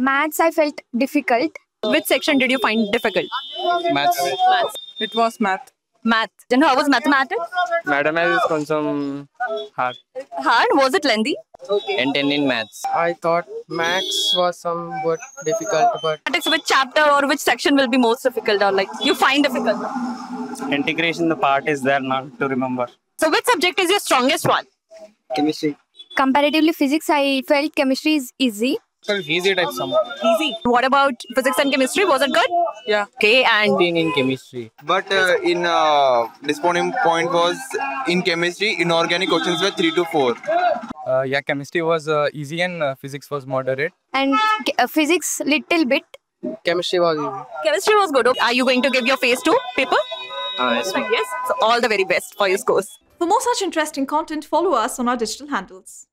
Maths I felt difficult. Which section did you find difficult? Maths. It was math. Then how was mathematics? Mathematics was some hard. Hard? Was it lengthy? Okay. And then in maths, I thought maths was somewhat difficult, but which chapter or which section will be most difficult, or like you find difficult? Integration, the part is there not to remember. So which subject is your strongest one? Chemistry. Comparatively physics, I felt chemistry is easy. Easy type somewhat. Easy. What about physics and chemistry? Was it good? Yeah. Okay, and in chemistry. But in disappointing point was in chemistry, inorganic questions were 3 to 4. Yeah, chemistry was easy and physics was moderate. And physics little bit. Chemistry was easy. Chemistry was good. Are you going to give your phase 2 paper? Yes. Yes. So all the very best for your scores. For more such interesting content, follow us on our digital handles.